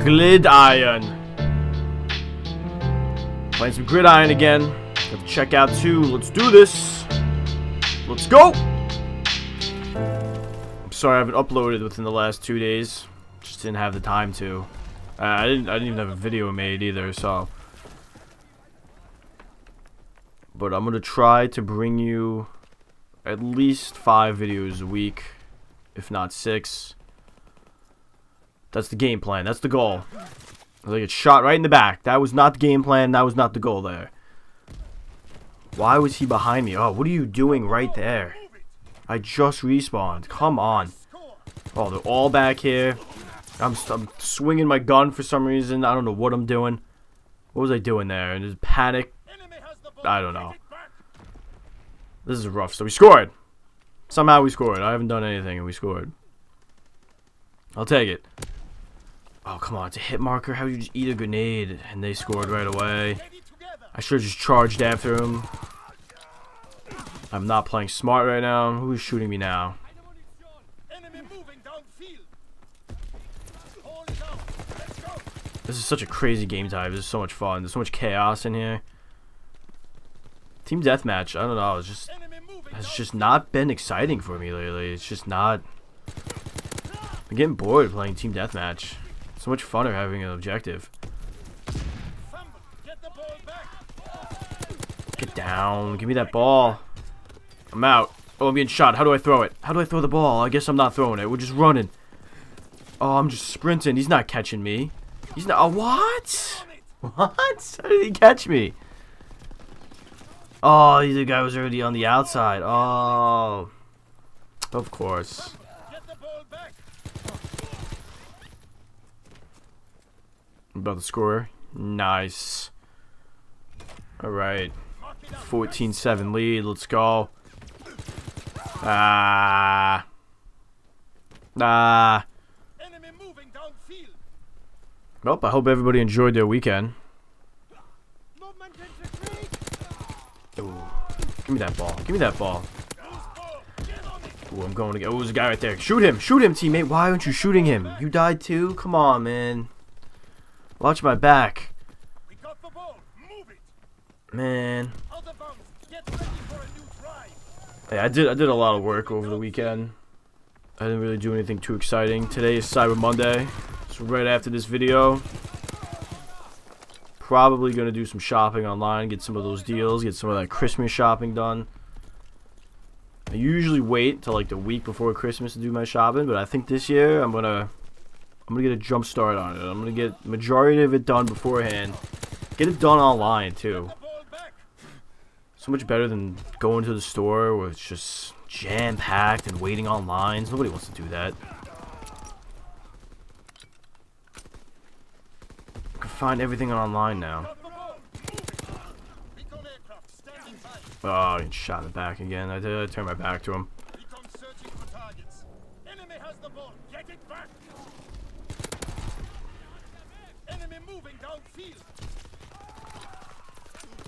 Gridiron. Playing some Gridiron again. Got to check out two. Let's do this. Let's go. I'm sorry I haven't uploaded within the last 2 days. Just didn't have the time to. I didn't even have a video made either, so. But I'm gonna try to bring you at least 5 videos a week, if not 6. That's the game plan. That's the goal. I get shot right in the back. That was not the game plan. That was not the goal there. Why was he behind me? Oh, what are you doing right there? I just respawned. Come on. Oh, they're all back here. I'm swinging my gun for some reason. I don't know what I'm doing. What was I doing there? And just panic. I don't know. This is rough. So we scored. Somehow we scored. I haven't done anything and we scored. I'll take it. Oh, come on. It's a hit marker. How did you just eat a grenade? And they scored right away. I should have just charged after him. I'm not playing smart right now. Who's shooting me now? This is such a crazy game type. This is so much fun. There's so much chaos in here. Team Deathmatch. I don't know. It's just... It's just not been exciting for me lately. It's just not... I'm getting bored playing Team Deathmatch. So much funner having an objective. Get down. Give me that ball. I'm out. Oh, I'm being shot. How do I throw it? How do I throw the ball? I guess I'm not throwing it. We're just running. Oh, I'm just sprinting. He's not catching me. He's not... Oh, what? What? How did he catch me? Oh, the guy was already on the outside. Oh. Of course. About the score. Nice. Alright. 14-7 lead. Let's go. Ah. Ah. Nope, I hope everybody enjoyed their weekend. Ooh. Give me that ball. Give me that ball. Ooh, I'm going to get... Oh, there's a guy right there. Shoot him. Shoot him, teammate. Why aren't you shooting him? You died too? Come on, man. Watch my back. Man. Hey, I did a lot of work over the weekend. I didn't really do anything too exciting. Today is Cyber Monday. So right after this video, probably going to do some shopping online, get some of those deals, get some of that Christmas shopping done. I usually wait till like the week before Christmas to do my shopping, but I think this year I'm gonna get a jump start on it. I'm gonna get majority of it done beforehand. Get it done online too. So much better than going to the store where it's just jam-packed and waiting on lines. Nobody wants to do that. I can find everything online now. Oh, I got shot in the back again. I turned my back to him.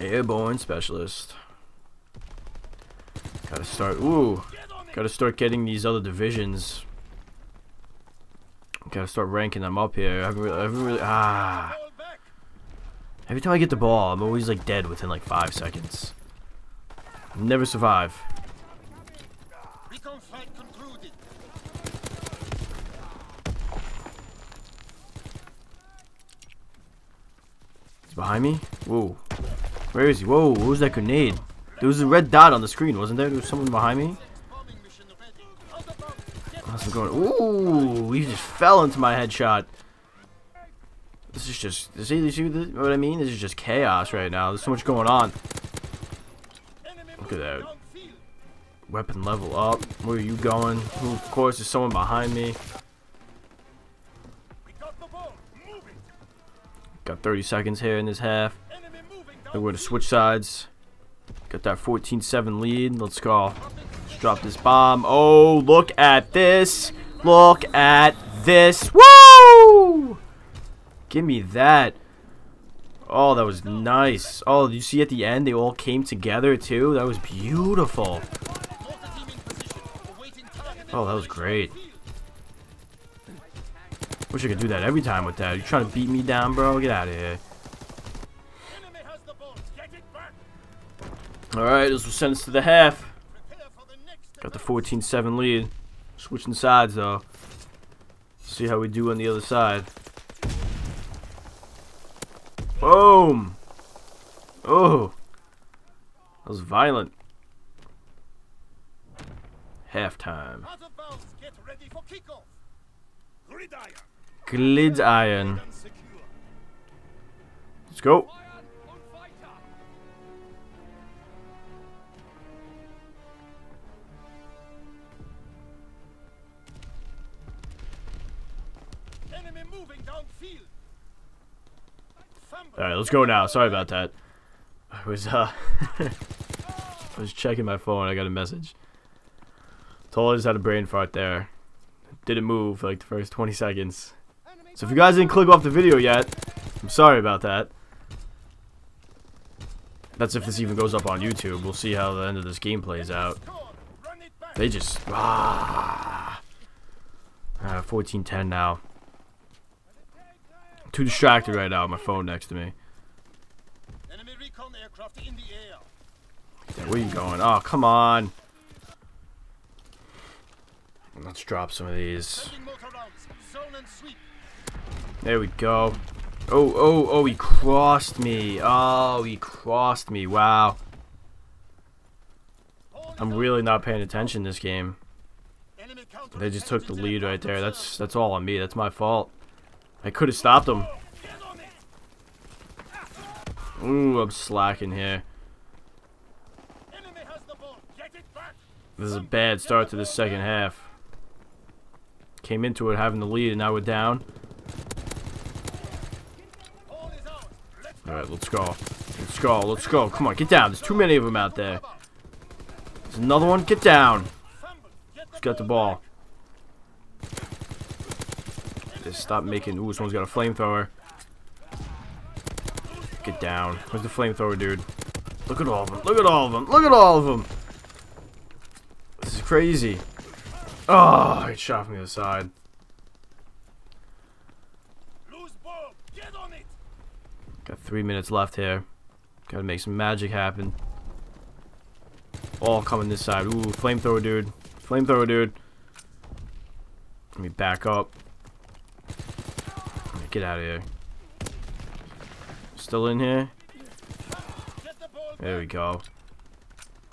Airborne specialist. Gotta start. Ooh, gotta start getting these other divisions. Gotta start ranking them up here. I haven't really. Ah. Every time I get the ball, I'm always like dead within like 5 seconds. I'll never survive. He's behind me. Whoa. Where is he? Whoa, what was that grenade? There was a red dot on the screen, wasn't there? There was someone behind me? How's it going? Ooh, he just fell into my headshot. This is just... See what I mean? This is just chaos right now. There's so much going on. Look at that. Weapon level up. Where are you going? Ooh, of course, there's someone behind me. Got 30 seconds here in this half. We're going to switch sides. Got that 14-7 lead. Let's go. Let's drop this bomb. Oh, look at this. Look at this. Woo! Give me that. Oh, that was nice. Oh, you see at the end, they all came together, too? That was beautiful. Oh, that was great. Wish I could do that every time with that. You trying to beat me down, bro? Get out of here. Alright, this will send us to the half. Got the 14-7 lead. Switching sides, though. See how we do on the other side. Boom! Oh! That was violent. Halftime. Gridiron. Let's go. Alright, let's go now. Sorry about that. I was I was checking my phone. I got a message. Totally just had a brain fart there. Didn't move for like the first 20 seconds. So if you guys didn't click off the video yet, I'm sorry about that. That's if this even goes up on YouTube. We'll see how the end of this game plays out. They just 14-10 now. Too distracted right now with my phone next to me. Enemy recon aircraft in the air. Yeah, where you going? Oh, come on. Let's drop some of these. There we go. Oh, he crossed me. Oh, he crossed me. Wow. I'm really not paying attention this game. They just took the lead right there. That's all on me. That's my fault. I could have stopped them. Ooh, I'm slacking here. This is a bad start to the second half. Came into it having the lead and now we're down. Alright, let's go. Let's go, let's go. Come on, get down. There's too many of them out there. There's another one. Get down. Let's get the ball. Just stop making... Ooh, someone's got a flamethrower. Get down. Where's the flamethrower, dude? Look at all of them. Look at all of them. Look at all of them. This is crazy. Oh, it shot from the other side. Got 3 minutes left here. Gotta make some magic happen. All coming this side. Ooh, flamethrower, dude. Flamethrower, dude. Let me back up. Get out of here. Still in here? There we go.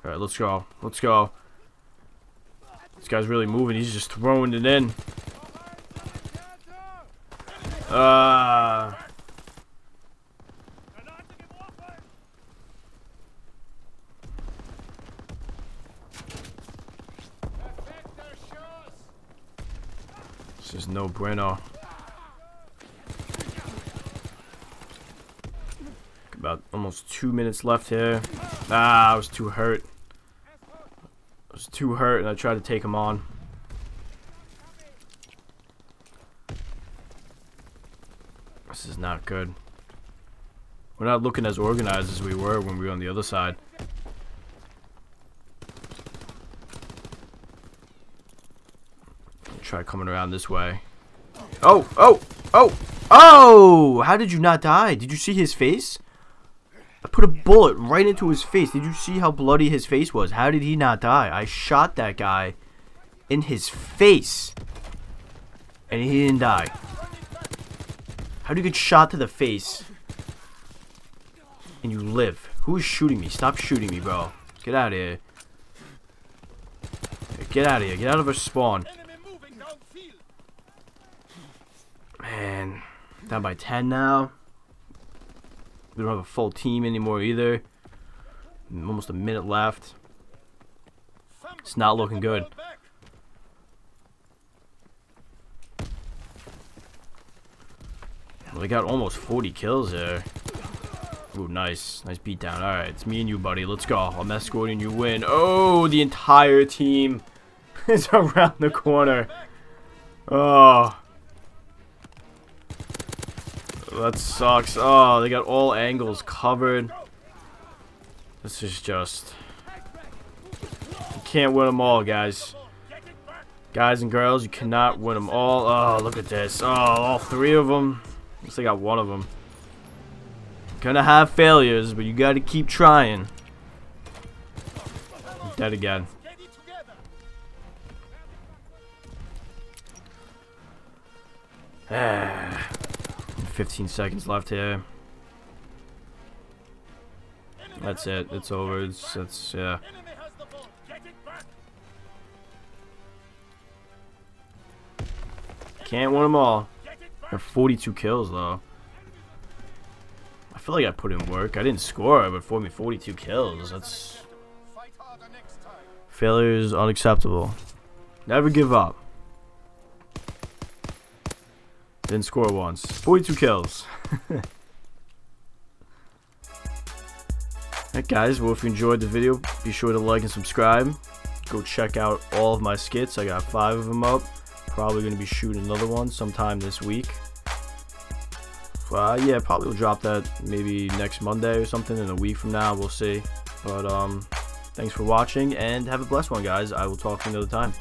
Alright, let's go. Let's go. This guy's really moving. He's just throwing it in. This is no bueno. About almost 2 minutes left here. Ah, I was too hurt. I was too hurt and I tried to take him on. This is not good. We're not looking as organized as we were when we were on the other side. Try coming around this way. Oh, oh, oh, oh! How did you not die? Did you see his face? I put a bullet right into his face. Did you see how bloody his face was? How did he not die? I shot that guy in his face. And he didn't die. How do you get shot to the face and you live? Who is shooting me? Stop shooting me, bro. Get out of here. Get out of here. Get out of our spawn. Man. Down by 10 now. We don't have a full team anymore either. Almost a minute left. It's not looking good. We got almost 40 kills there. Ooh, nice. Nice beatdown. Alright, it's me and you, buddy. Let's go. I'm escorting you win. Oh, the entire team is around the corner. Oh. That sucks. Oh, they got all angles covered. This is just... You can't win them all, guys. Guys and girls, you cannot win them all. Oh, look at this. Oh, all three of them. I guess I got one of them. Gonna have failures, but you gotta keep trying. I'm dead again. Ah, 15 seconds left here. That's it. It's over. It's yeah. Can't win them all. I have 42 kills though. I feel like I put in work. I didn't score, but for me, 42 kills. That's failure is unacceptable. Never give up. Didn't score once. 42 kills. Alright guys, well if you enjoyed the video, be sure to like and subscribe. Go check out all of my skits. I got 5 of them up. Probably going to be shooting another one sometime this week. Yeah, probably will drop that maybe next Monday or something, in a week from now. We'll see. But thanks for watching and have a blessed one, guys. I will talk to you another time.